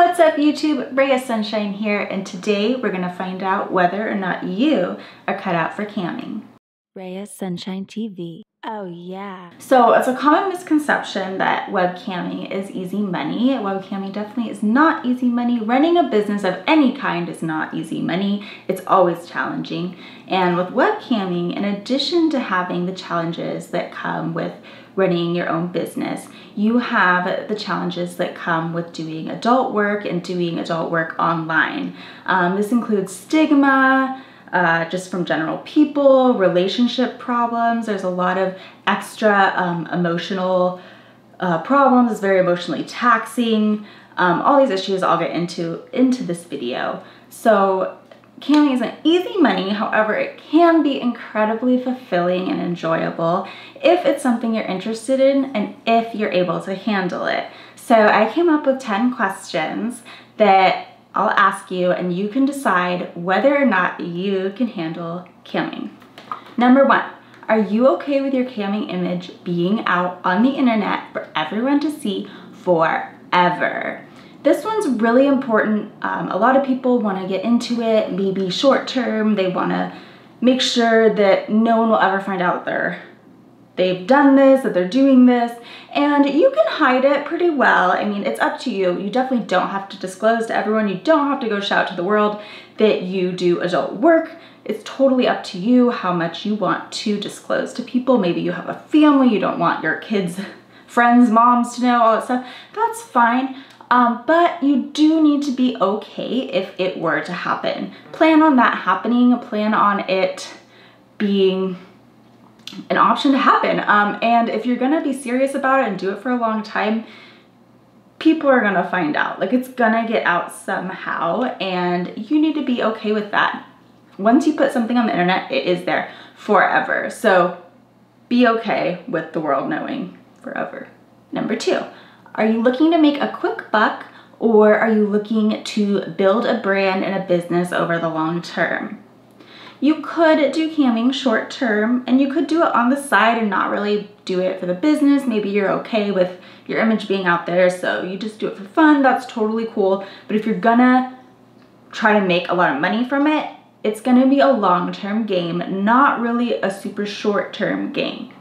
What's up YouTube? Reya Sunshine here, and today we're going to find out whether or not you are cut out for camming. Reya Sunshine TV. Oh yeah. So it's a common misconception that webcamming is easy money. Webcamming definitely is not easy money. Running a business of any kind is not easy money. It's always challenging. And with webcamming, in addition to having the challenges that come with running your own business, you have the challenges that come with doing adult work and doing adult work online. This includes stigma, just from general people, relationship problems. There's a lot of extra emotional problems. It's very emotionally taxing. All these issues I'll get into this video. So camming isn't easy money, however it can be incredibly fulfilling and enjoyable if it's something you're interested in and if you're able to handle it. So I came up with 10 questions that I'll ask you, and you can decide whether or not you can handle camming. Number one, are you okay with your camming image being out on the internet for everyone to see forever? This one's really important. A lot of people want to get into it, maybe short term. They want to make sure that no one will ever find out they've done this, that they're doing this, and you can hide it pretty well. I mean, it's up to you. You definitely don't have to disclose to everyone. You don't have to go shout to the world that you do adult work. It's totally up to you how much you want to disclose to people. Maybe you have a family, you don't want your kids, friends, moms to know, all that stuff. That's fine. But you do need to be okay if it were to happen. Plan on that happening, plan on it being an option to happen. And if you're gonna be serious about it and do it for a long time, people are gonna find out. Like, it's gonna get out somehow, and you need to be okay with that. Once you put something on the internet, it is there forever. So be okay with the world knowing forever. Number two, are you looking to make a quick buck, or are you looking to build a brand and a business over the long term? You could do camming short term, and you could do it on the side and not really do it for the business. Maybe you're okay with your image being out there, so you just do it for fun. That's totally cool. But if you're gonna try to make a lot of money from it, it's gonna be a long-term game, not really a super short-term game.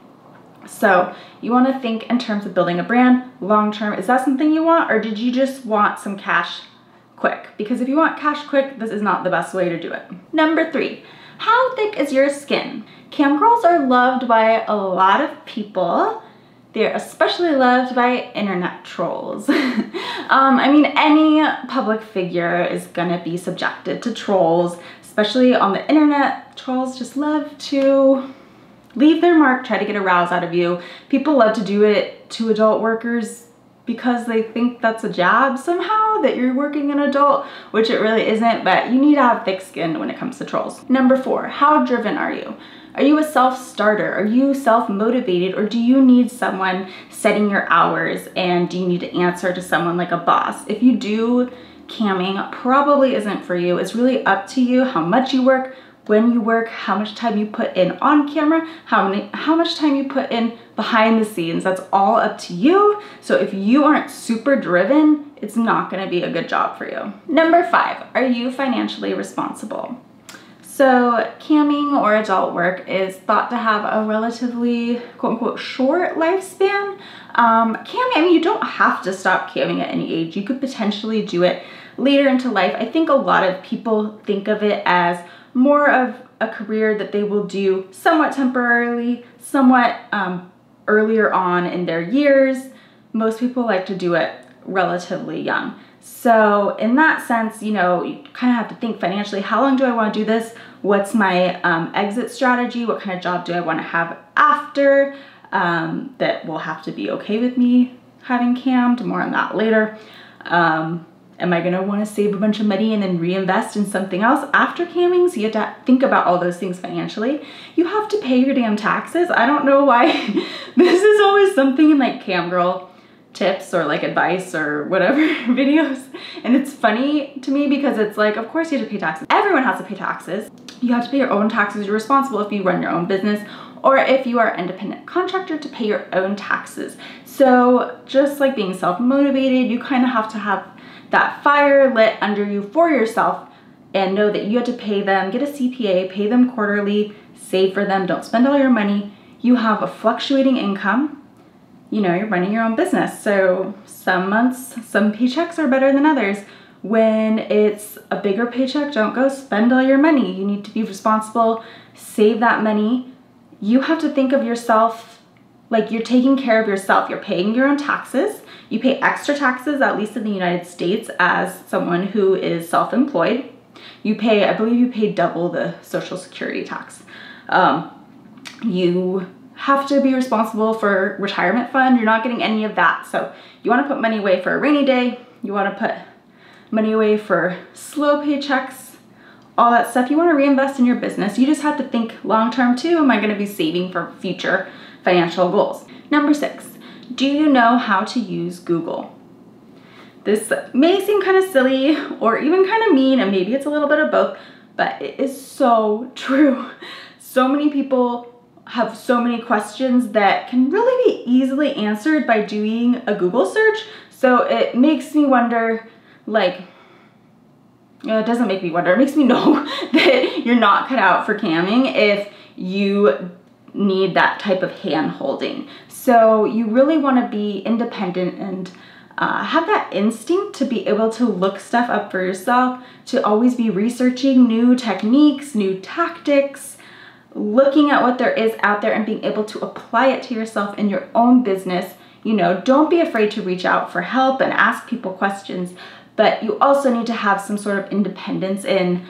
So you wanna think in terms of building a brand long-term. Is that something you want, or did you just want some cash quick? Because if you want cash quick, this is not the best way to do it. Number three, how thick is your skin? Cam girls are loved by a lot of people. They're especially loved by internet trolls. I mean, any public figure is gonna be subjected to trolls, especially on the internet. Trolls just love to leave their mark, try to get a rouse out of you. People love to do it to adult workers because they think that's a jab somehow, that you're working an adult, which it really isn't, but you need to have thick skin when it comes to trolls. Number four, how driven are you? Are you a self-starter? Are you self-motivated, or do you need someone setting your hours, and do you need to answer to someone like a boss? If you do, camming probably isn't for you. It's really up to you how much you work, when you work, how much time you put in on camera, how much time you put in behind the scenes. That's all up to you. So if you aren't super driven, it's not gonna be a good job for you. Number five, are you financially responsible? So camming or adult work is thought to have a relatively, quote unquote, short lifespan. Camming, I mean, you don't have to stop camming at any age. You could potentially do it later into life. I think a lot of people think of it as more of a career that they will do somewhat temporarily, somewhat earlier on in their years. Most people like to do it relatively young. So in that sense, you know, you kind of have to think financially, how long do I want to do this? What's my exit strategy? What kind of job do I want to have after that will have to be okay with me having cammed? More on that later. Am I gonna wanna save a bunch of money and then reinvest in something else after camming? So you have to think about all those things financially. You have to pay your damn taxes. I don't know why this is always something in like cam girl tips or like advice or whatever videos. And it's funny to me because it's like, of course you have to pay taxes. Everyone has to pay taxes. You have to pay your own taxes. You're responsible if you run your own business, or if you are an independent contractor, to pay your own taxes. So just like being self-motivated, you kind of have to have that fire lit under you for yourself and know that you had to pay them, get a CPA, pay them quarterly, save for them, don't spend all your money. You have a fluctuating income. You know, you're running your own business. So some months, some paychecks are better than others. When it's a bigger paycheck, don't go spend all your money. You need to be responsible, save that money. You have to think of yourself like you're taking care of yourself. You're paying your own taxes. You pay extra taxes, at least in the United States, as someone who is self-employed. You pay, I believe you pay double the Social Security tax. You have to be responsible for retirement fund. You're not getting any of that. So you want to put money away for a rainy day. You want to put money away for slow paychecks, all that stuff. You want to reinvest in your business. You just have to think long-term too. Am I going to be saving for future financial goals? Number six, do you know how to use Google? This may seem kind of silly or even kind of mean, and maybe it's a little bit of both, but it is so true. So many people have so many questions that can really be easily answered by doing a Google search. So it makes me wonder, like, it doesn't make me wonder, it makes me know that you're not cut out for camming if you need that type of hand holding. So you really want to be independent and have that instinct to be able to look stuff up for yourself, to always be researching new techniques, new tactics, looking at what there is out there and being able to apply it to yourself in your own business. You know, don't be afraid to reach out for help and ask people questions, but you also need to have some sort of independence in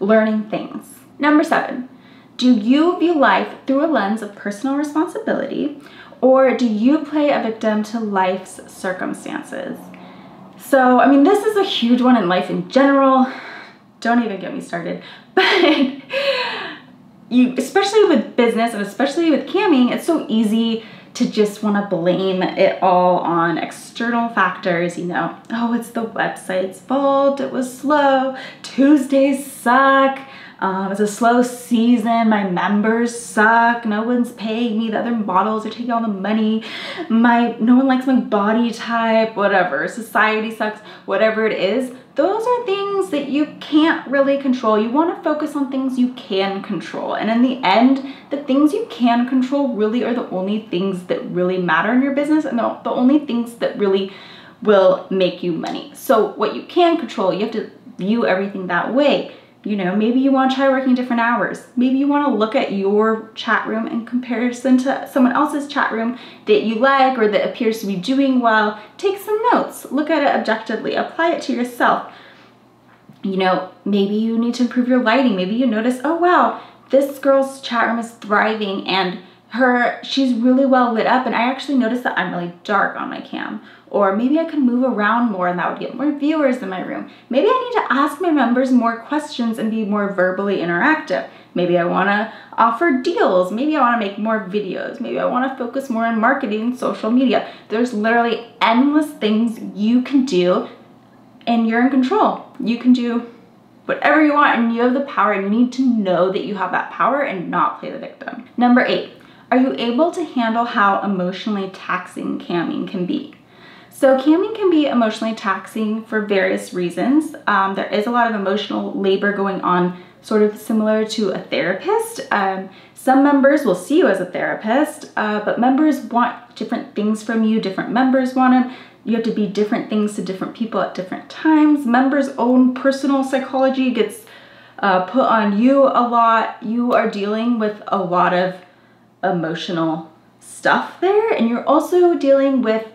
learning things. Number seven, do you view life through a lens of personal responsibility, or do you play a victim to life's circumstances? So, I mean, this is a huge one in life in general. Don't even get me started. But you, especially with business and especially with camming, it's so easy to just want to blame it all on external factors. You know, oh, it's the website's fault, it was slow, Tuesdays suck, it's a slow season, my members suck, no one's paying me, the other models are taking all the money, no one likes my body type, whatever, society sucks, whatever it is. Those are things that you can't really control. You want to focus on things you can control. And in the end, the things you can control really are the only things that really matter in your business and the only things that really will make you money. So what you can control, you have to view everything that way. You know, maybe you want to try working different hours. Maybe you want to look at your chat room in comparison to someone else's chat room that you like or that appears to be doing well. Take some notes, look at it objectively, apply it to yourself. You know, maybe you need to improve your lighting. Maybe you notice, oh wow, this girl's chat room is thriving and she's really well lit up, and I actually noticed that I'm really dark on my cam. Or maybe I could move around more and that would get more viewers in my room. Maybe I need to ask my members more questions and be more verbally interactive. Maybe I want to offer deals. Maybe I want to make more videos. Maybe I want to focus more on marketing and social media. There's literally endless things you can do, and you're in control. You can do whatever you want, and you have the power, and you need to know that you have that power and not play the victim. Number eight, are you able to handle how emotionally taxing camming can be? So camming can be emotionally taxing for various reasons. There is a lot of emotional labor going on, sort of similar to a therapist. Some members will see you as a therapist, but members want different things from you. Different members want them. You have to be different things to different people at different times. Members' own personal psychology gets put on you a lot. You are dealing with a lot of emotional stuff there, and you're also dealing with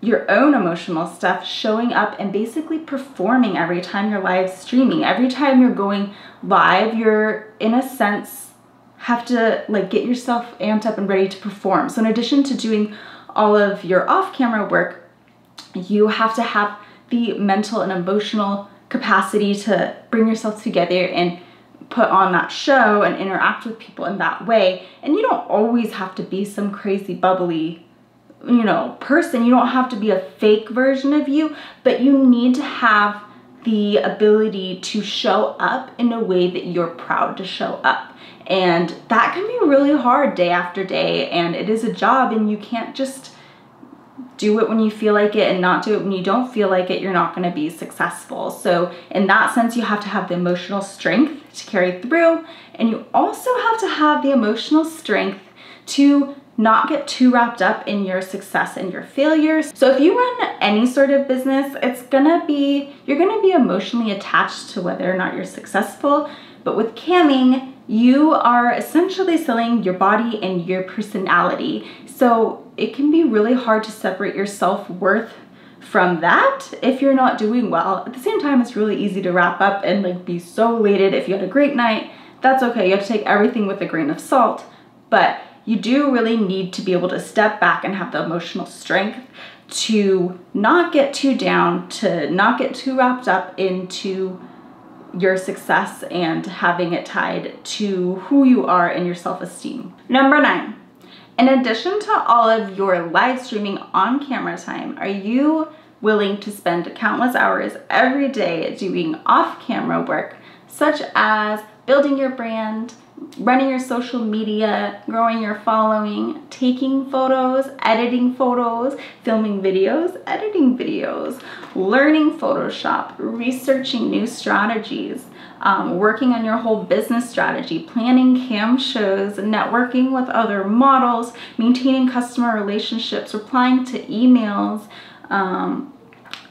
your own emotional stuff showing up and basically performing every time you're live streaming. Every time you're going live, you're in a sense have to like get yourself amped up and ready to perform. So in addition to doing all of your off-camera work, you have to have the mental and emotional capacity to bring yourself together and put on that show and interact with people in that way. And you don't always have to be some crazy bubbly, you know, person. You don't have to be a fake version of you, but you need to have the ability to show up in a way that you're proud to show up. And that can be really hard day after day, and it is a job, and you can't just do it when you feel like it and not do it when you don't feel like it, you're not going to be successful. So in that sense, you have to have the emotional strength to carry through, and you also have to have the emotional strength to not get too wrapped up in your success and your failures. So if you run any sort of business, you're gonna be emotionally attached to whether or not you're successful. But with camming, you are essentially selling your body and your personality. So it can be really hard to separate your self-worth from that if you're not doing well. At the same time, it's really easy to wrap up and like be so elated. If you had a great night, that's okay. You have to take everything with a grain of salt, but you do really need to be able to step back and have the emotional strength to not get too down, to not get too wrapped up into your success and having it tied to who you are and your self-esteem. Number 9, in addition to all of your live streaming on camera time, are you willing to spend countless hours every day doing off-camera work, such as building your brand, running your social media, growing your following, taking photos, editing photos, filming videos, editing videos, learning Photoshop, researching new strategies, working on your whole business strategy, planning cam shows, networking with other models, maintaining customer relationships, replying to emails,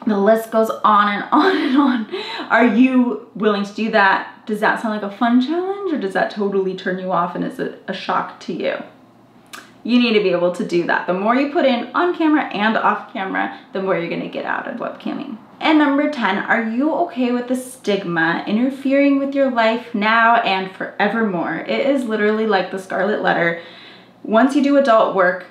the list goes on and on and on. Are you willing to do that? Does that sound like a fun challenge, or does that totally turn you off and is it a shock to you? You need to be able to do that. The more you put in on camera and off camera, the more you're gonna get out of webcamming. And number 10, are you okay with the stigma interfering with your life now and forevermore? It is literally like the scarlet letter. Once you do adult work,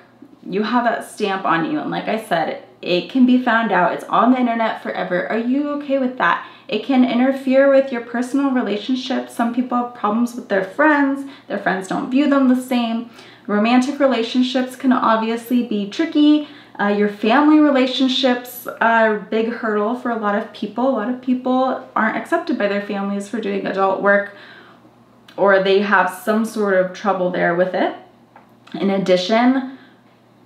you have that stamp on you. And like I said, it can be found out. It's on the internet forever. Are you okay with that? It can interfere with your personal relationships. Some people have problems with their friends. Their friends don't view them the same. Romantic relationships can obviously be tricky. Your family relationships are a big hurdle for a lot of people. A lot of people aren't accepted by their families for doing adult work, or they have some sort of trouble there with it. In addition,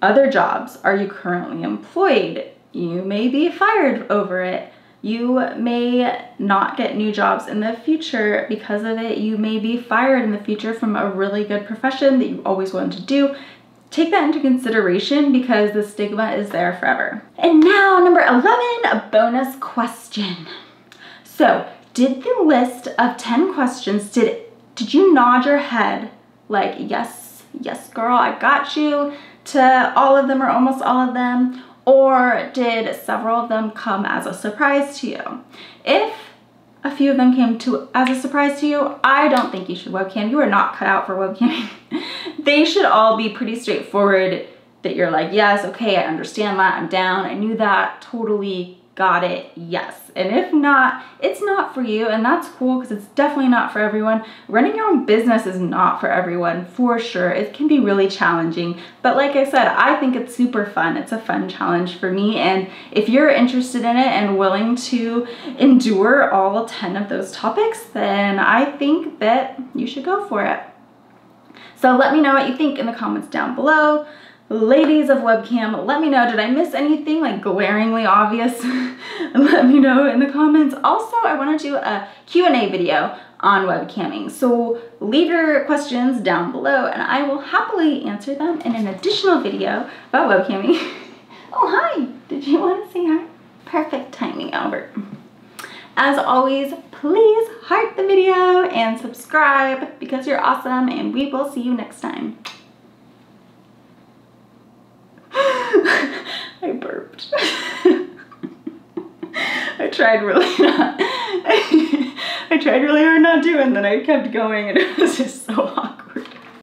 other jobs. Are you currently employed? You may be fired over it. You may not get new jobs in the future because of it. You may be fired in the future from a really good profession that you always wanted to do. Take that into consideration because the stigma is there forever. And now number 11, a bonus question. So did the list of 10 questions, did you nod your head like, yes, yes girl, I got you, to all of them or almost all of them, or did several of them come as a surprise to you? If a few of them came as a surprise to you, I don't think you should webcam. You are not cut out for webcamming. They should all be pretty straightforward that you're like, yes, okay, I understand that, I'm down, I knew that, totally got it, yes. And if not, it's not for you, and that's cool because it's definitely not for everyone. Running your own business is not for everyone, for sure. It can be really challenging, but like I said, I think it's super fun. It's a fun challenge for me, and if you're interested in it and willing to endure all 10 of those topics, then I think that you should go for it. So let me know what you think in the comments down below. Ladies of webcam, let me know, did I miss anything like glaringly obvious? Let me know in the comments. Also, I want to do a Q&A video on webcamming, so leave your questions down below and I will happily answer them in an additional video about webcamming. Oh, hi, did you want to say hi? Perfect timing, Albert. As always, please heart the video and subscribe because you're awesome, and we will see you next time. I burped. I tried really hard not to, and then I kept going and it was just so hot.